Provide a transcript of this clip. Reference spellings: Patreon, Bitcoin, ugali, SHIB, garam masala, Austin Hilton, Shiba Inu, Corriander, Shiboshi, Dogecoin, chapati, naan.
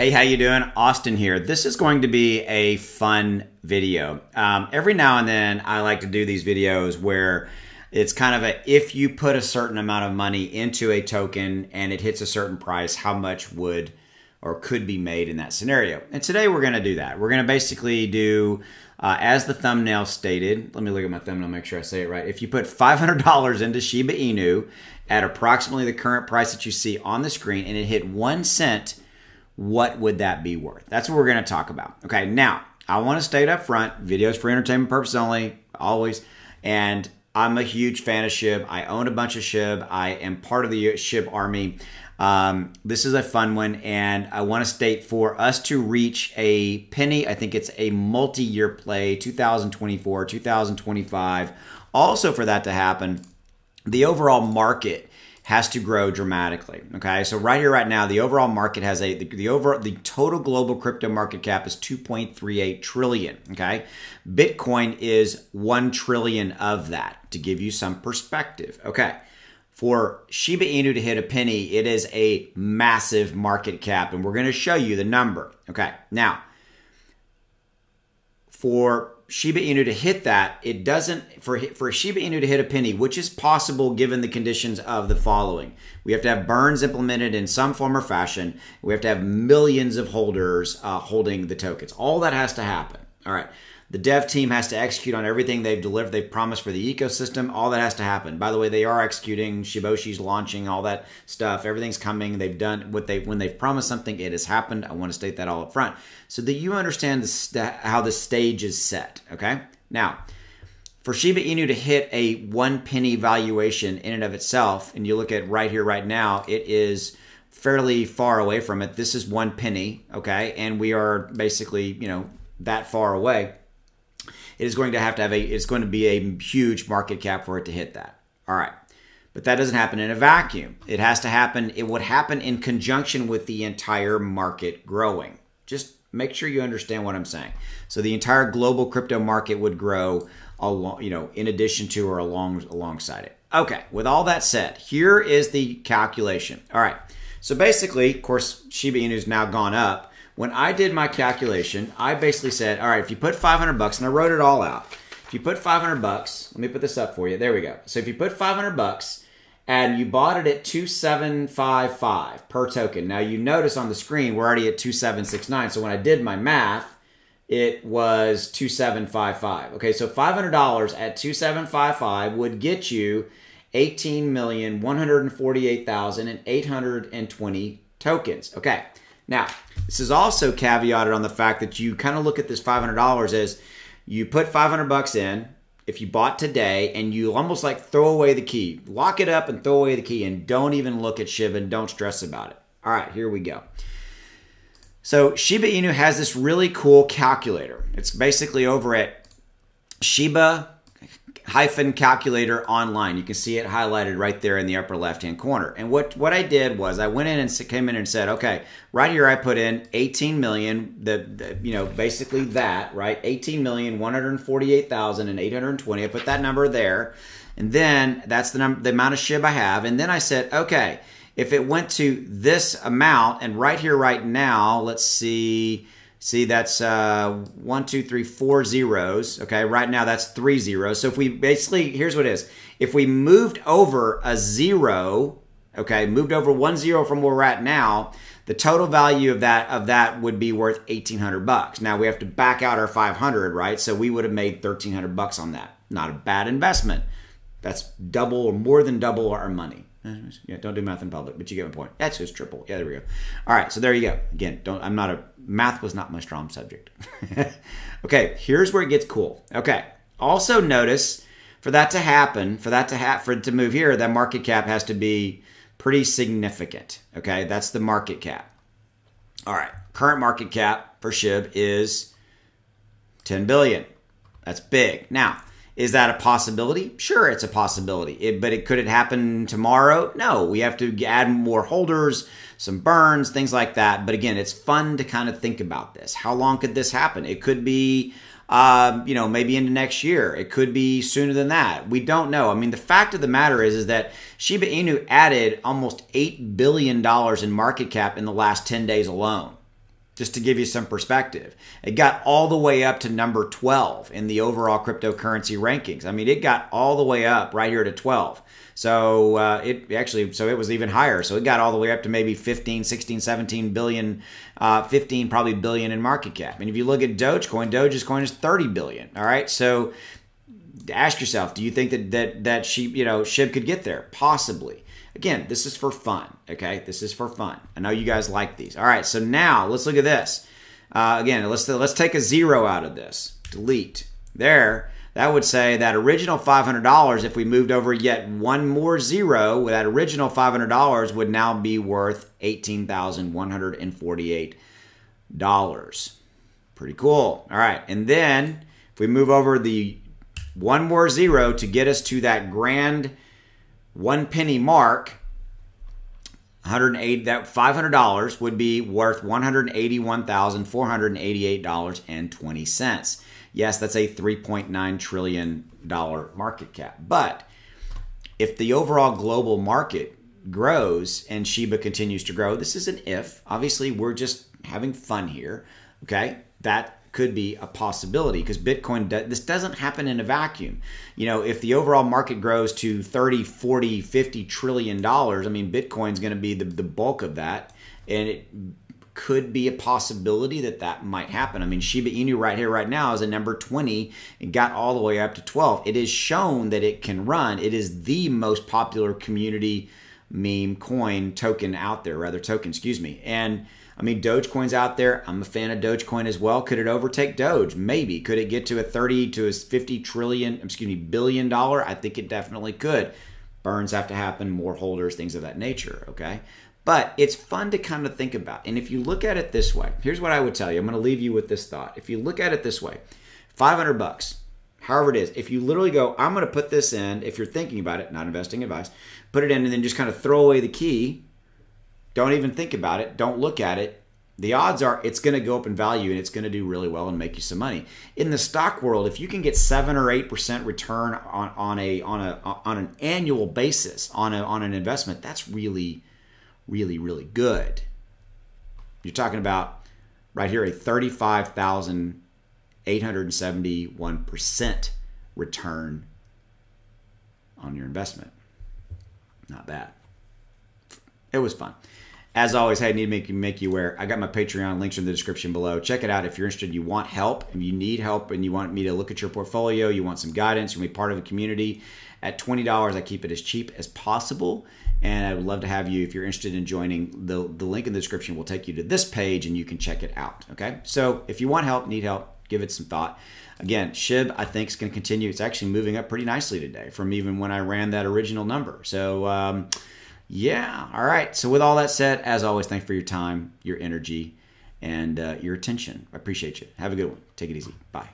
Hey, how you doing? Austin here. This is going to be a fun video. Every now and then I like to do these videos where it's kind of a, if you put a certain amount of money into a token and it hits a certain price, how much would or could be made in that scenario. And today we're going to do that. We're going to basically do, as the thumbnail stated, let me look at my thumbnail, make sure I say it right. If you put $500 into Shiba Inu at approximately the current price that you see on the screen and it hit 1 cent, what would that be worth? That's what we're going to talk about. Okay, now, I want to state up front, videos for entertainment purposes only, always. And I'm a huge fan of SHIB. I own a bunch of SHIB. I am part of the SHIB army. This is a fun one, and I want to state for us to reach a penny, I think it's a multi-year play, 2024, 2025. Also, for that to happen, the overall market has to grow dramatically. Okay, so right here, right now, the overall market has a the total global crypto market cap is 2.38 trillion. Okay, Bitcoin is 1 trillion of that, to give you some perspective. Okay, for Shiba Inu to hit a penny, it is a massive market cap, and we're going to show you the number. Okay, now for Shiba Inu to hit that, it doesn't, for Shiba Inu to hit a penny, which is possible given the conditions of the following. We have to have burns implemented in some form or fashion. We have to have millions of holders holding the tokens. All that has to happen. All right. The dev team has to execute on everything they've delivered, they've promised for the ecosystem. All that has to happen. By the way, they are executing. Shiboshi's launching, all that stuff. Everything's coming. They've done what when they've promised something, it has happened. I want to state that all up front so that you understand how the stage is set. Okay. Now, for Shiba Inu to hit a 1 penny valuation in and of itself, and you look at right here, right now, it is fairly far away from it. This is 1 penny. Okay. And we are basically, you know, that far away. It is going to have a, it's going to be a huge market cap for it to hit that. All right. But that doesn't happen in a vacuum. It has to happen. It would happen in conjunction with the entire market growing. Just make sure you understand what I'm saying. So the entire global crypto market would grow along, you know, in addition to or alongside it. Okay. With all that said, here is the calculation. All right. So basically, of course, Shiba Inu's now gone up. When I did my calculation, I basically said, all right, if you put 500 bucks, and I wrote it all out. If you put 500 bucks, let me put this up for you. There we go. So if you put 500 bucks and you bought it at 2755 per token. Now you notice on the screen, we're already at 2769. So when I did my math, it was 2755. Okay, so $500 at 2755 would get you 18,148,820 tokens. Okay. Now, this is also caveated on the fact that you kind of look at this $500 as you put 500 bucks in, if you bought today, and you almost like throw away the key. Lock it up and throw away the key and don't even look at SHIB and don't stress about it. All right, here we go. So Shiba Inu has this really cool calculator. It's basically over at Shiba-calculator online. You can see it highlighted right there in the upper left-hand corner. And what I did was I went in and came in and said, okay, right here I put in 18 million, you know, basically that, right? 18,148,820. I put that number there. And then that's the number, the amount of SHIB I have. And then I said, okay, if it went to this amount, and right here, right now, let's see. See, that's 1, 2, 3, 4 zeros. Okay, right now that's 3 zeros. So if we basically, here's what it is. If we moved over a zero, okay, moved over 1 zero from where we're at now, the total value of that would be worth 1,800 bucks. Now we have to back out our 500, right? So we would have made 1,300 bucks on that. Not a bad investment. That's double or more than double our money. Yeah, don't do math in public, but you get my point. That's just triple. Yeah, there we go. All right, so there you go. Again, math was not my strong subject. Okay, here's where it gets cool. Okay, also notice for that to happen, for it to move here, that market cap has to be pretty significant. Okay, that's the market cap. All right, current market cap for SHIB is 10 billion. That's big. Now, is that a possibility? Sure, it's a possibility. Could it happen tomorrow? No, we have to add more holders, some burns, things like that. But again, it's fun to kind of think about this. How long could this happen? It could be, you know, maybe into next year. It could be sooner than that. We don't know. I mean, the fact of the matter is that Shiba Inu added almost $8 billion in market cap in the last 10 days alone. just to give you some perspective. It got all the way up to number 12 in the overall cryptocurrency rankings. I mean, it got all the way up right here to 12. So it was even higher. So it got all the way up to maybe 15, 16, 17 billion, 15 probably billion in market cap. And if you look at Dogecoin, Dogecoin is 30 billion. All right. So ask yourself, do you think that SHIB could get there? Possibly. Again, this is for fun. Okay. This is for fun. I know you guys like these. All right. So now let's look at this. Again, let's take a zero out of this. Delete there. That would say that original $500, if we moved over yet one more zero, that original $500 would now be worth $18,148. Pretty cool. All right. And then if we move over the one more zero to get us to that grand one penny mark, that $500 would be worth $181,488.20. Yes, that's a $3.9 trillion market cap. But if the overall global market grows and Shiba continues to grow, this is an if. Obviously, we're just having fun here, okay? That could be a possibility because Bitcoin, this doesn't happen in a vacuum. You know, if the overall market grows to 30, 40, 50 trillion dollars, I mean, Bitcoin's going to be the bulk of that, and it could be a possibility that might happen. I mean, Shiba Inu right here, right now is a number 20 and got all the way up to 12. It is shown that it can run. It is the most popular community meme coin token out there, token, excuse me. And I mean, Dogecoin's out there. I'm a fan of Dogecoin as well. Could it overtake Doge? Maybe. Could it get to a 30 to a 50 trillion, excuse me, billion-dollar? I think it definitely could. Burns have to happen, more holders, things of that nature, okay? But it's fun to kind of think about. And if you look at it this way, here's what I would tell you. I'm going to leave you with this thought. If you look at it this way, 500 bucks, however it is, if you literally go, I'm going to put this in, if you're thinking about it, not investing advice, put it in and then just kind of throw away the key. Don't even think about it. Don't look at it. The odds are it's going to go up in value and it's going to do really well and make you some money. In the stock world, if you can get 7 or 8% return on an annual basis on an investment, that's really, really, really good. You're talking about right here a 35,871% return on your investment. Not bad. It was fun. As always, hey, I need to make you aware. I got my Patreon links in the description below. Check it out if you're interested. You want help, and you need help, and you want me to look at your portfolio. You want some guidance. You want to be part of a community. At $20, I keep it as cheap as possible, and I would love to have you. If you're interested in joining, the link in the description will take you to this page, and you can check it out. Okay? So if you want help, need help, give it some thought. Again, SHIB, I think, is going to continue. It's actually moving up pretty nicely today from even when I ran that original number. So, yeah. All right. So with all that said, as always, thanks for your time, your energy, and your attention. I appreciate you. Have a good one. Take it easy. Bye.